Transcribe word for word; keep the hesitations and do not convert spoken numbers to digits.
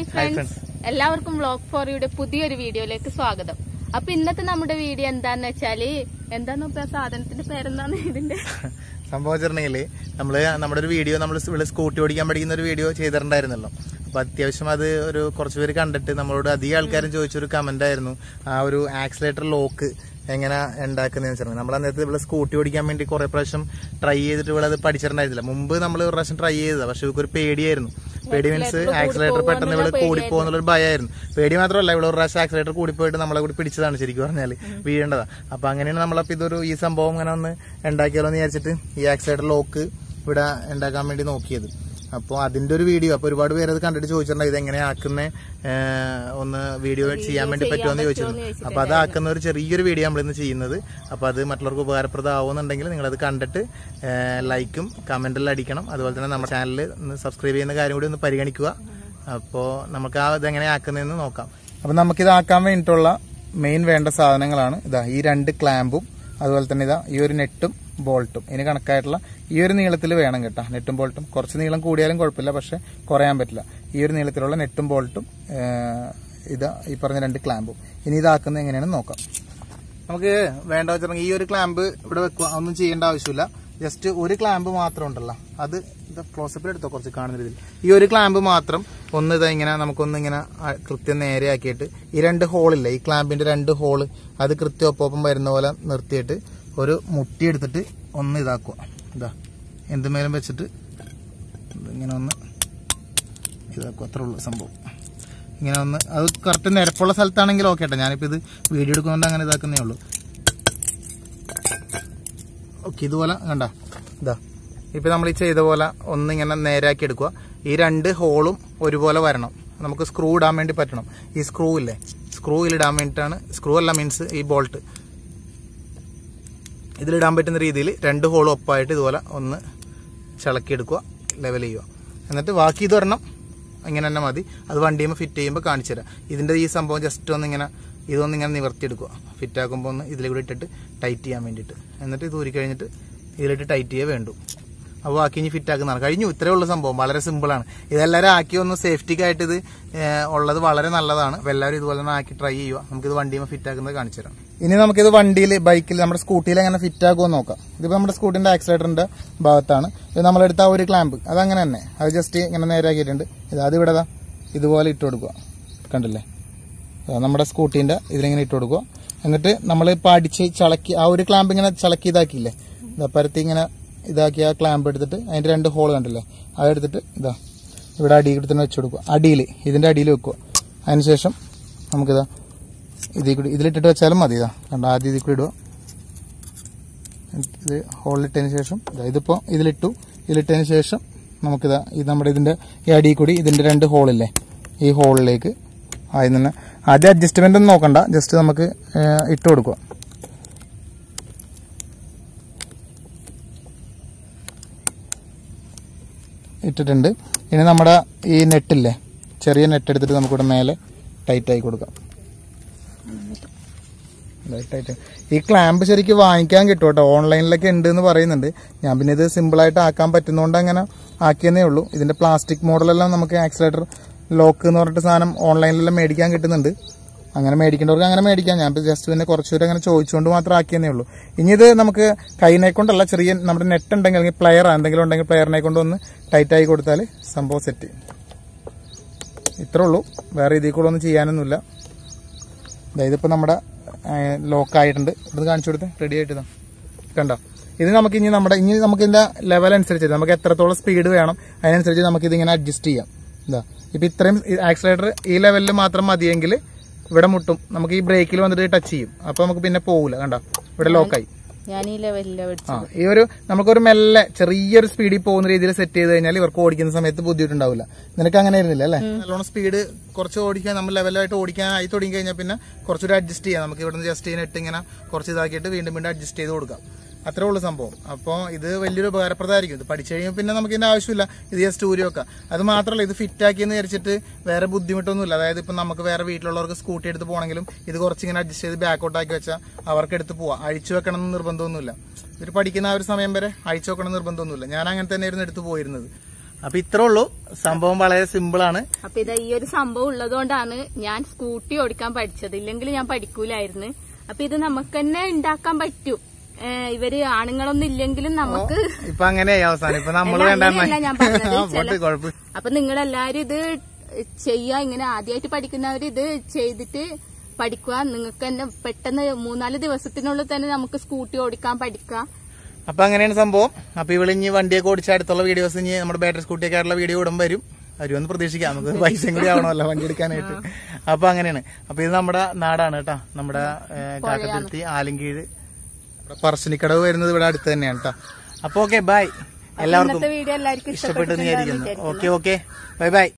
Hi friends, എല്ലാവർക്കും vlog for യുടെ പുതിയൊരു വീഡിയോയിലേക്ക് സ്വാഗതം. അപ്പോൾ ഇന്നത്തെ നമ്മുടെ വീഡിയോ എന്താന്ന് വെച്ചാൽ എന്താണ് ഇപ്പോ സാധനത്തിന്റെ പേരെന്താണ് ഇതിന്റെ സംഭവചരണയില് നമ്മൾ നമ്മുടെ ഒരു വീഡിയോ നമ്മൾ സ്കൂട്ടി ഓടിക്കാൻ പഠിക്കുന്ന ഒരു വീഡിയോ ചെയ്തിട്ടുണ്ടായിരുന്നല്ലോ. അപ്പോൾ അത്യാവശ്യം അത് ഒരു കുറച്ച് പേര് കണ്ടിട്ട് നമ്മളോട് അധികം ആൾക്കാരും ചോദിച്ചൊരു കമന്റ് ആയിരുന്നു ആ ഒരു ആക്സിലേറ്റർ ലോക്ക് എങ്ങനെ ഉണ്ടാക്കുന്നതെന്ന് വെച്ചിട്ടുണ്ടെങ്കിൽ നമ്മൾ അന്നേരത്തെ ഇവിടെ സ്കൂട്ടി ഓടിക്കാൻ വേണ്ടി കുറേ പ്രാവശ്യം ട്രൈ ചെയ്തിട്ട് ഇവിടെ അത് പഠിച്ചിട്ടുണ്ടായിരുന്നില്ല. മുമ്പ് നമ്മൾ ഒരു പ്രാവശ്യം ട്രൈ ചെയ്തതാണ്, പക്ഷെ ഇവർക്ക് ഒരു പേടിയായിരുന്നു. പേടി മീൻസ് ആക്സിലേറ്റർ പെട്ടെന്ന് ഇവിടെ കൂടിപ്പോകുന്നുള്ളൊരു ഭയമായിരുന്നു. പേടി മാത്രമല്ല, ഇവിടെ ഒരു പ്രാവശ്യം ആക്സിലേറ്റർ കൂടിപ്പോയിട്ട് നമ്മളെ കൂടി പിടിച്ചതാണ്, ശരിക്കും പറഞ്ഞാൽ വീഴേണ്ടതാണ്. അപ്പോൾ അങ്ങനെയാണ് നമ്മളപ്പോൾ ഇതൊരു ഈ സംഭവം ഇങ്ങനെ ഒന്ന് ഉണ്ടാക്കിയാലോ എന്ന് വിചാരിച്ചിട്ട് ഈ ആക്സിലേറ്റർ ലോക്ക് ഇവിടെ ഉണ്ടാക്കാൻ വേണ്ടി നോക്കിയത്. അപ്പോൾ അതിൻ്റെ ഒരു വീഡിയോ അപ്പോൾ ഒരുപാട് പേര് അത് കണ്ടിട്ട് ചോദിച്ചിട്ടുണ്ടായി ഇതെങ്ങനെയാക്കുന്ന ഒന്ന് വീഡിയോ ചെയ്യാൻ വേണ്ടി പറ്റുമെന്ന് ചോദിച്ചിരുന്നു. അപ്പോൾ അതാക്കുന്ന ഒരു ചെറിയൊരു വീഡിയോ നമ്മളിന്ന് ചെയ്യുന്നത്. അപ്പോൾ അത് മറ്റുള്ളവർക്ക് ഉപകാരപ്രദമാവുന്നുണ്ടെങ്കിൽ നിങ്ങളത് കണ്ടിട്ട് ലൈക്കും കമൻറ്റെല്ലാം അടിക്കണം. അതുപോലെ തന്നെ നമ്മുടെ ചാനൽ ഒന്ന് സബ്സ്ക്രൈബ് ചെയ്യുന്ന കാര്യം കൂടി ഒന്ന് പരിഗണിക്കുക. അപ്പോൾ നമുക്ക് ആ ഇതെങ്ങനെയാക്കുന്നതെന്ന് നോക്കാം. അപ്പോൾ നമുക്കിതാക്കാൻ വേണ്ടിയിട്ടുള്ള മെയിൻ വേണ്ട സാധനങ്ങളാണ് ഇതാ ഈ രണ്ട് ക്ലാമ്പും, അതുപോലെ തന്നെ ഇതാ ഈ ഒരു നെറ്റും ബോൾട്ടും. ഇതിന് കണക്കായിട്ടുള്ള ഈ ഒരു നീളത്തിൽ വേണം കേട്ടോ നെറ്റും ബോൾട്ടും. കുറച്ച് നീളം കൂടിയാലും കുഴപ്പമില്ല, പക്ഷെ കുറയാൻ പറ്റില്ല. ഈ ഒരു നീളത്തിലുള്ള നെറ്റും ബോൾട്ടും ഇതാ ഈ പറഞ്ഞ രണ്ട് ക്ലാമ്പും. ഇനി ഇതാക്കുന്നത് എങ്ങനെയാണെന്ന് നോക്കാം. നമുക്ക് വേണ്ട വെച്ചിട്ടുണ്ടെങ്കിൽ ഈ ഒരു ക്ലാമ്പ് ഇവിടെ വെക്കുക, ഒന്നും ചെയ്യേണ്ട ആവശ്യമില്ല. ജസ്റ്റ് ഒരു ക്ലാമ്പ് മാത്രം ഉണ്ടല്ലോ, അത് ഇത് ക്ലോസപ്പിൽ എടുത്തോ കുറച്ച് കാണുന്ന രീതിയിൽ. ഈ ഒരു ക്ലാമ്പ് മാത്രം ഒന്ന് ഇതാ ഇങ്ങനെ നമുക്കൊന്നിങ്ങനെ കൃത്യം നേരെയാക്കിയിട്ട് ഈ രണ്ട് ഹോളില്ല ഈ ക്ലാമ്പിന്റെ രണ്ട് ഹോള് അത് കൃത്യം ഒപ്പം വരുന്ന പോലെ നിർത്തിയിട്ട് ഒരു മുട്ടി എടുത്തിട്ട് ഒന്ന് ഇതാക്കുക. ഇതാ എന്തുമേലും വെച്ചിട്ട് ഇങ്ങനെ ഒന്ന് ഇതാക്കുക, അത്ര ഉള്ള സംഭവം. ഇങ്ങനെ ഒന്ന് അത് കറക്റ്റ് നിരപ്പുള്ള സ്ഥലത്താണെങ്കിൽ ഓക്കെ കേട്ടോ. ഞാനിപ്പോൾ ഇത് വീഡിയോ എടുക്കുന്നുണ്ട്, അങ്ങനെ ഇതാക്കുന്നേ ഉള്ളൂ. ഓക്കെ, ഇതുപോലെ കണ്ട ഇതാ ഇപ്പം നമ്മൾ ഈ ചെയ്ത പോലെ ഒന്നിങ്ങനെ നേരാക്കി എടുക്കുക. ഈ രണ്ട് ഹോളും ഒരുപോലെ വരണം. നമുക്ക് സ്ക്രൂ ഇടാൻ വേണ്ടി പറ്റണം. ഈ സ്ക്രൂ ഇല്ലേ, സ്ക്രൂയിലിടാൻ വേണ്ടിയിട്ടാണ്. സ്ക്രൂ അല്ല മീൻസ് ഈ ബോൾട്ട് ഇതിലിടാൻ പറ്റുന്ന രീതിയിൽ രണ്ട് ഹോളും ഒപ്പായിട്ട് ഇതുപോലെ ഒന്ന് ചളക്കിയെടുക്കുക, ലെവൽ ചെയ്യുക. എന്നിട്ട് ബാക്കി ഇത് വരണം, ഇങ്ങനെ തന്നെ മതി. അത് വണ്ടിയുമ്പോൾ ഫിറ്റ് ചെയ്യുമ്പോൾ കാണിച്ചു തരാം. ഇതിൻ്റെ ഈ സംഭവം ജസ്റ്റ് ഒന്നിങ്ങനെ ഇതൊന്നിങ്ങനെ നിവർത്തിയെടുക്കുക, ഫിറ്റാക്കുമ്പോൾ ഒന്ന് ഇതിൽ കൂടി ഇട്ടിട്ട് ടൈറ്റ് ചെയ്യാൻ വേണ്ടിയിട്ട്. എന്നിട്ട് ഇത് ഊരി കഴിഞ്ഞിട്ട് ഇതിലിട്ട് ടൈറ്റ് ചെയ്യേ വേണ്ടു. അപ്പോൾ ബാക്കി ഇനി ഫിറ്റാക്കുന്നതാണ്. കഴിഞ്ഞു. ഇത്രയേ ഉള്ള സംഭവം. വളരെ സിമ്പിളാണ്. ഇതെല്ലാവരും ആക്കി ഒന്ന് സേഫ്റ്റിക്കായിട്ട് ഇത് ഉള്ളത് വളരെ നല്ലതാണ്. അപ്പോൾ എല്ലാവരും ഇതുപോലെ തന്നെ ആക്കി ട്രൈ ചെയ്യുക. നമുക്കിത് വണ്ടിയുമ്പോൾ ഫിറ്റാക്കുന്നത് കാണിച്ചു തരാം. ഇനി നമുക്കിത് വണ്ടിയിൽ ബൈക്കിൽ നമ്മുടെ സ്കൂട്ടിയിൽ എങ്ങനെ ഫിറ്റാക്കുമെന്ന് നോക്കാം. ഇതിപ്പോൾ നമ്മുടെ സ്കൂട്ടിൻ്റെ ആക്സിലേറ്ററിൻ്റെ ഭാഗത്താണ്. ഇത് നമ്മളെടുത്ത ആ ഒരു ക്ലാമ്പ് അതങ്ങനെ തന്നെ അത് ജസ്റ്റ് ഇങ്ങനെ നേരാക്കിയിട്ടുണ്ട്. ഇത് അത് ഇവിടെ ഇതുപോലെ ഇട്ട് കൊടുക്കുക, കണ്ടില്ലേ നമ്മുടെ സ്കൂട്ടീൻ്റെ ഇതിലിങ്ങനെ ഇട്ട് കൊടുക്കുക. എന്നിട്ട് നമ്മൾ ഇപ്പോൾ അടിച്ച് ചളക്കി ആ ഒരു ക്ലാമ്പ് ഇങ്ങനെ ചളക്കി ഇതാക്കിയില്ലേ, പരത്തി ഇങ്ങനെ ഇതാക്കി ആ ക്ലാമ്പ് എടുത്തിട്ട് അതിൻ്റെ രണ്ട് ഹോൾ കണ്ടില്ലേ അതെടുത്തിട്ട് ഇതാ ഇവിടെ അടിയിൽ തന്നെ വെച്ച് കൊടുക്കുക. അടിയിൽ ഇതിൻ്റെ അടിയിൽ വെക്കുക. അതിനുശേഷം നമുക്കിതാ ഇതിൽ കൂടി ഇതിലിട്ടിട്ട് വെച്ചാലും മതി. ഇതാ കണ്ട ആദ്യം ഇതിൽ കൂടി ഇടുക, ഇത് ഹോളിലിട്ടതിന് ശേഷം ഇതാ ഇതിപ്പോൾ ഇതിലിട്ടു. ഇതിലിട്ടതിന് ശേഷം നമുക്കിതാ ഇത് നമ്മുടെ ഇതിൻ്റെ ഈ അടിയിൽ കൂടി ഇതിൻ്റെ രണ്ട് ഹോളില്ലേ ഈ ഹോളിലേക്ക് ആദ്യം തന്നെ ആദ്യം അഡ്ജസ്റ്റ്മെൻ്റ് ഒന്നും നോക്കണ്ട, ജസ്റ്റ് നമുക്ക് ഇട്ട് കൊടുക്കുക. ഇട്ടിട്ടുണ്ട്. ഇനി നമ്മുടെ ഈ നെറ്റില്ലേ ചെറിയ നെറ്റ് എടുത്തിട്ട് നമുക്കിവിടെ മേലെ ടൈറ്റായി കൊടുക്കാം. ഈ ക്ലാമ്പ് ശരിക്കും വാങ്ങിക്കാൻ കിട്ടും കേട്ടോ, ഓൺലൈനിലൊക്കെ ഉണ്ട് എന്ന് പറയുന്നുണ്ട്. ഞാൻ പിന്നെ ഇത് സിമ്പിളായിട്ട് ആക്കാൻ പറ്റുന്നതുകൊണ്ട് അങ്ങനെ ആക്കിയെന്നേ ഉള്ളൂ. ഇതിൻ്റെ പ്ലാസ്റ്റിക് മോഡലെല്ലാം നമുക്ക് ആക്സിലേറ്റർ ലോക്ക് എന്ന് പറഞ്ഞിട്ട് സാധനം ഓൺലൈനിലെല്ലാം മേടിക്കാൻ കിട്ടുന്നുണ്ട്. അങ്ങനെ മേടിക്കേണ്ടവർക്ക് അങ്ങനെ മേടിക്കാം. ഞാൻ ജസ്റ്റ് പിന്നെ കുറച്ചുകൂടെ അങ്ങനെ ചോദിച്ചുകൊണ്ട് മാത്രം ആക്കിയെന്നേ ഉള്ളൂ. ഇനി ഇത് നമുക്ക് കൈനെ കൊണ്ടല്ല, ചെറിയ നമ്മുടെ നെറ്റ് ഉണ്ടെങ്കിൽ അല്ലെങ്കിൽ പ്ലെയർ എന്തെങ്കിലും ഉണ്ടെങ്കിൽ പ്ലെയറിനെ കൊണ്ടൊന്ന് ടൈറ്റായി കൊടുത്താൽ സംഭവം സെറ്റ്. ഇത്രേ ഉള്ളൂ, വേറെ ഇതിൽ കൂടെ ഒന്നും ചെയ്യാനൊന്നുമില്ല. ഇതിപ്പോൾ നമ്മുടെ ലോക്കായിട്ടുണ്ട്. ഇത് കാണിച്ചു കൊടുത്ത് റെഡി ആയിട്ടാണ് കണ്ടോ. ഇത് നമുക്ക് ഇനി നമ്മുടെ ഇനി നമുക്കിതിൻ്റെ ലെവൽ അനുസരിച്ച് നമുക്ക് എത്രത്തോളം സ്പീഡ് വേണം അതിനനുസരിച്ച് നമുക്കിതിങ്ങനെ അഡ്ജസ്റ്റ് ചെയ്യാം. എന്താ ഇപ്പം ഇത്രയും ആക്സിലേറ്റർ ഈ ലെവലിൽ മാത്രം മതിയെങ്കിൽ ഇവിടെ മുട്ടും, നമുക്ക് ഈ ബ്രേക്കിൽ വന്നിട്ട് ടച്ച് ചെയ്യും. അപ്പോൾ നമുക്ക് പിന്നെ പോകില്ല. കണ്ടോ ഇവിടെ ലോക്കായി. ആ ഈ ഒരു നമുക്കൊരു മെല്ലെ ചെറിയൊരു സ്പീഡിൽ പോകുന്ന രീതിയിൽ സെറ്റ് ചെയ്ത് കഴിഞ്ഞാൽ ഇവർക്ക് ഓടിക്കുന്ന സമയത്ത് ബുദ്ധിമുട്ടുണ്ടാവില്ല. നിനക്ക് അങ്ങനെ ആയിരുന്നില്ല അല്ലേ? നല്ലോണം സ്പീഡ് കുറച്ച് ഓടിക്കാൻ നമ്മൾ ലെവലായിട്ട് ഓടിക്കാനായി തുടങ്ങി കഴിഞ്ഞാൽ പിന്നെ കുറച്ചുകൂടി അഡ്ജസ്റ്റ് ചെയ്യാം. നമുക്ക് ഇവിടുന്ന് ജസ്റ്റ് ചെയ്യാൻ ഇട്ട് ഇങ്ങനെ കുറച്ച് ഇതാക്കിയിട്ട് വീണ്ടും വീണ്ടും അഡ്ജസ്റ്റ് ചെയ്ത് കൊടുക്കാം. അത്രേ ഉള്ളൂ സംഭവം. അപ്പോൾ ഇത് വലിയൊരു ഉപകാരപ്രദമായിരിക്കും. ഇത് പഠിച്ചു കഴിയുമ്പോൾ പിന്നെ നമുക്ക് ഇതിൻ്റെ ആവശ്യമില്ല, ഇത് ജസ്റ്റ് ഊരി വെക്കാം. അത് മാത്രമല്ല ഇത് ഫിറ്റാക്കിയെന്ന് വിചാരിച്ചിട്ട് വേറെ ബുദ്ധിമുട്ടൊന്നുമില്ല. അതായത് ഇപ്പം നമുക്ക് വേറെ വീട്ടിലുള്ളവർക്ക് സ്കൂട്ടി എടുത്ത് പോകണമെങ്കിലും ഇത് കുറച്ചിങ്ങനെ അഡ്ജസ്റ്റ് ചെയ്ത് ബാക്കോട്ടാക്കി വെച്ചാൽ അവർക്ക് എടുത്ത് പോവാം. അഴിച്ചു വെക്കണം എന്ന് നിർബന്ധമൊന്നുമില്ല. ഇവർ പഠിക്കുന്ന ആ ഒരു സമയം വരെ അഴിച്ചു വെക്കണം നിർബന്ധമൊന്നുമില്ല. ഞാൻ അങ്ങനെ തന്നെ ഇരുന്ന് എടുത്ത് പോയിരുന്നത്. അപ്പോൾ ഇത്രേ ഉള്ളൂ. സംഭവം വളരെ സിമ്പിൾ ആണ്. അപ്പോൾ ഇതാ ഈ ഒരു സംഭവം ഉള്ളതുകൊണ്ടാണ് ഞാൻ സ്കൂട്ടി ഓടിക്കാൻ പഠിച്ചത്. ഇല്ലെങ്കിൽ ഞാൻ പഠിക്കൂലായിരുന്നു. അപ്പോൾ ഇത് നമുക്ക് തന്നെ ഉണ്ടാക്കാൻ പറ്റും. ഇവര് ആണുങ്ങളൊന്നും ഇല്ലെങ്കിലും നമുക്ക് ഇപ്പൊ അങ്ങനെയായി അവസാനം. ഇപ്പൊ നമ്മൾ വേണ്ട. അപ്പൊ നിങ്ങളെല്ലാരും ഇത് ചെയ്യുക. ഇങ്ങനെ ആദ്യമായിട്ട് പഠിക്കുന്നവര് ഇത് ചെയ്തിട്ട് പഠിക്കുക. നിങ്ങൾക്ക് തന്നെ പെട്ടെന്ന് മൂന്നാല് ദിവസത്തിനുള്ളിൽ തന്നെ നമുക്ക് സ്കൂട്ടി ഓടിക്കാൻ പഠിക്കാം. അപ്പൊ അങ്ങനെയാണ് സംഭവം. അപ്പൊ ഇവിടെ ഇനി വണ്ടിയൊക്കെ ഓടിച്ച അടുത്തുള്ള വീഡിയോസ് ഇനി നമ്മുടെ ബാറ്ററി സ്കൂട്ടിയൊക്കെ ആയിട്ടുള്ള വീഡിയോ ഇടുമ്പോൾ വരും. വരുമെന്ന് പ്രതീക്ഷിക്കാം. നമുക്ക് പൈസയും കൂടി ആവണമല്ലോ വണ്ടി എടുക്കാനായിട്ട്. അപ്പൊ അങ്ങനെയാണ്. അപ്പൊ ഇത് നമ്മുടെ നാടാണ് കേട്ടോ. നമ്മുടെ കാക്കത്തുരുത്തി ആലങ്കീഴ് പറശ്ശിനിക്കടവ് വരുന്നത് ഇവിടെ അടുത്ത് തന്നെയാണ് കേട്ടോ. അപ്പൊ ഓക്കെ ബൈ. എല്ലാവർക്കും ഇഷ്ടപ്പെട്ടെന്ന് വിചാരിക്കുന്നു. Okay okay bye by.